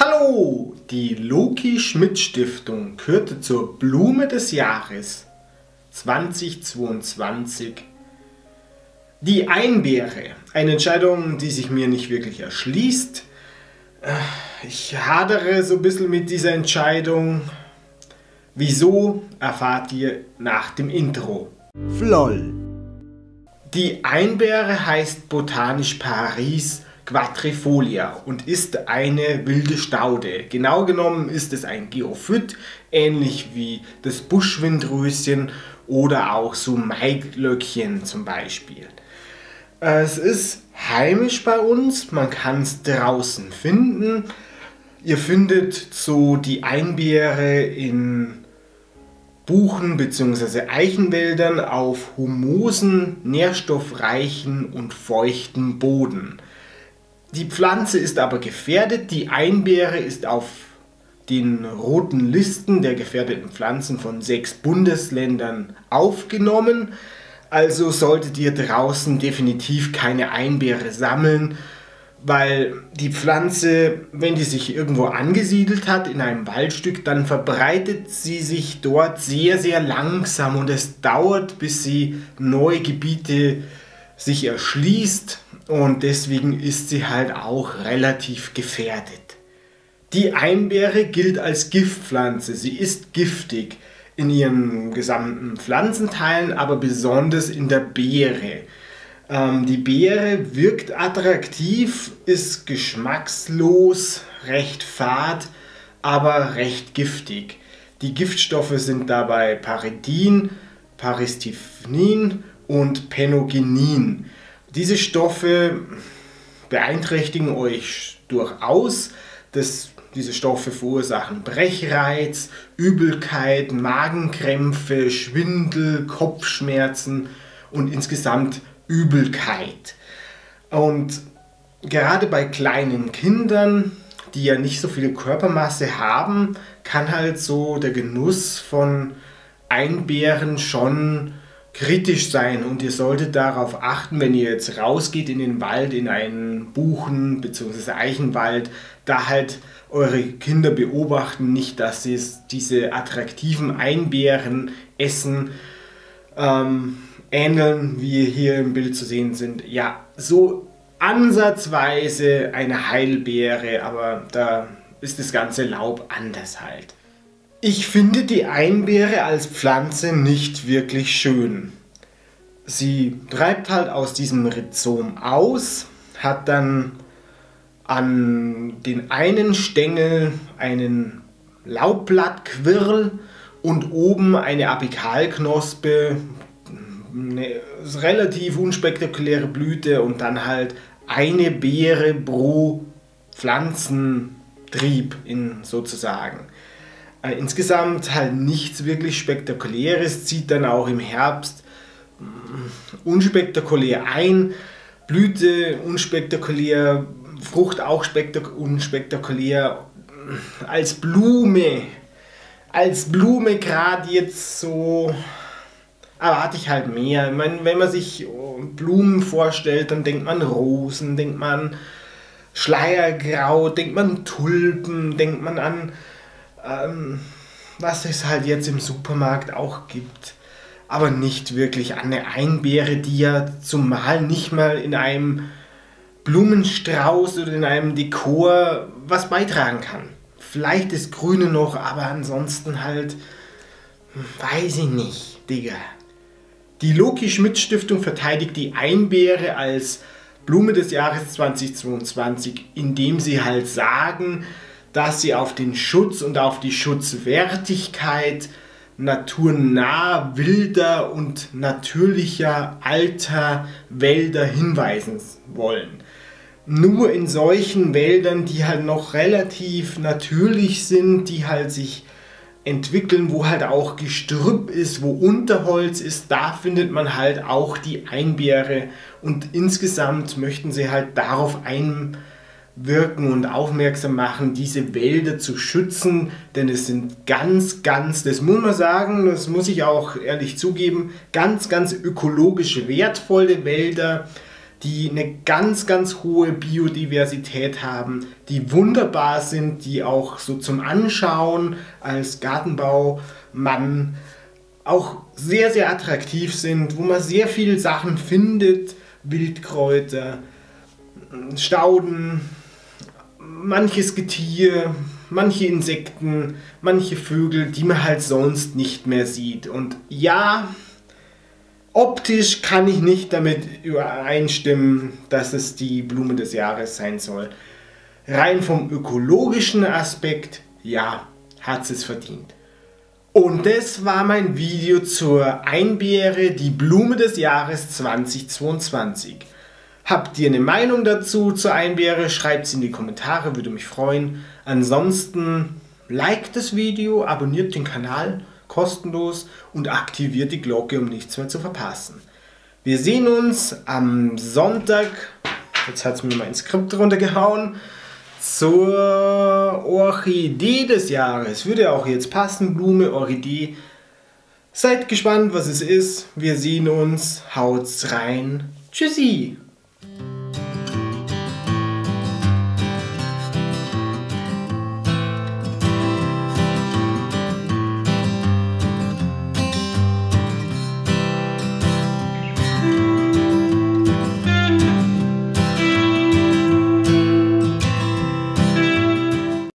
Hallo! Die Loki-Schmidt-Stiftung kürte zur Blume des Jahres 2022 die Einbeere. Eine Entscheidung, die sich mir nicht wirklich erschließt. Ich hadere so ein bisschen mit dieser Entscheidung. Wieso, erfahrt ihr nach dem Intro. Flol. Die Einbeere heißt botanisch Paris quadrifolia und ist eine wilde Staude. Genau genommen ist es ein Geophyt, ähnlich wie das Buschwindröschen oder auch so Maiglöckchen zum Beispiel. Es ist heimisch bei uns, man kann es draußen finden. Ihr findet so die Einbeere in Buchen- bzw. Eichenwäldern auf humosen, nährstoffreichen und feuchten Boden. Die Pflanze ist aber gefährdet. Die Einbeere ist auf den roten Listen der gefährdeten Pflanzen von 6 Bundesländern aufgenommen. Also solltet ihr draußen definitiv keine Einbeere sammeln, weil die Pflanze, wenn die sich irgendwo angesiedelt hat in einem Waldstück, dann verbreitet sie sich dort sehr, sehr langsam und es dauert, bis sie neue Gebiete sich erschließt, und deswegen ist sie halt auch relativ gefährdet. Die Einbeere gilt als Giftpflanze. Sie ist giftig in ihren gesamten Pflanzenteilen, aber besonders in der Beere. Die Beere wirkt attraktiv, ist geschmackslos, recht fad, aber recht giftig. Die Giftstoffe sind dabei Paridin, Paristifnin und Penogenin. Diese Stoffe beeinträchtigen euch durchaus. Diese Stoffe verursachen Brechreiz, Übelkeit, Magenkrämpfe, Schwindel, Kopfschmerzen und insgesamt Übelkeit. Und gerade bei kleinen Kindern, die ja nicht so viel Körpermasse haben, kann halt so der Genuss von Einbeeren schon kritisch sein, und ihr solltet darauf achten, wenn ihr jetzt rausgeht in den Wald, in einen Buchen- bzw. Eichenwald, da halt eure Kinder beobachten, nicht, dass sie diese attraktiven Einbeeren essen, ähneln, wie hier im Bild zu sehen sind. Ja, so ansatzweise eine Heidelbeere, aber da ist das ganze Laub anders halt. Ich finde die Einbeere als Pflanze nicht wirklich schön. Sie treibt halt aus diesem Rhizom aus, hat dann an den einen Stängel einen Laubblattquirl und oben eine Apikalknospe, eine relativ unspektakuläre Blüte und dann halt eine Beere pro Pflanzentrieb sozusagen. Insgesamt halt nichts wirklich Spektakuläres, zieht dann auch im Herbst unspektakulär ein, Blüte unspektakulär, Frucht auch unspektakulär. Als Blume gerade jetzt so erwarte ich halt mehr. Ich meine, wenn man sich Blumen vorstellt, dann denkt man Rosen, denkt man Schleierkraut, denkt man Tulpen, denkt man an was es halt jetzt im Supermarkt auch gibt, aber nicht wirklich an eine Einbeere, die ja zumal nicht mal in einem Blumenstrauß oder in einem Dekor was beitragen kann. Vielleicht das Grüne noch, aber ansonsten halt, weiß ich nicht, Digga. Die Loki-Schmidt-Stiftung verteidigt die Einbeere als Blume des Jahres 2022, indem sie halt sagen, dass sie auf den Schutz und auf die Schutzwertigkeit naturnah, wilder und natürlicher alter Wälder hinweisen wollen. Nur in solchen Wäldern, die halt noch relativ natürlich sind, die halt sich entwickeln, wo halt auch Gestrüpp ist, wo Unterholz ist, da findet man halt auch die Einbeere, und insgesamt möchten sie halt darauf einwirken und aufmerksam machen, diese Wälder zu schützen, denn es sind ganz, das muss man sagen, das muss ich auch ehrlich zugeben, ganz ökologisch wertvolle Wälder, die eine ganz, ganz hohe Biodiversität haben, die wunderbar sind, die auch so zum Anschauen als Gartenbaumann auch sehr, sehr attraktiv sind, wo man sehr viele Sachen findet, Wildkräuter, Stauden, manches Getier, manche Insekten, manche Vögel, die man halt sonst nicht mehr sieht. Und ja, optisch kann ich nicht damit übereinstimmen, dass es die Blume des Jahres sein soll. Rein vom ökologischen Aspekt, ja, hat es verdient. Und das war mein Video zur Einbeere, die Blume des Jahres 2022. Habt ihr eine Meinung dazu zur Einbeere? Schreibt sie in die Kommentare, würde mich freuen. Ansonsten liked das Video, abonniert den Kanal, kostenlos, und aktiviert die Glocke, um nichts mehr zu verpassen. Wir sehen uns am Sonntag, jetzt hat es mir mein Skript runtergehauen, zur Orchidee des Jahres. Würde auch jetzt passen, Blume, Orchidee. Seid gespannt, was es ist. Wir sehen uns, haut's rein. Tschüssi!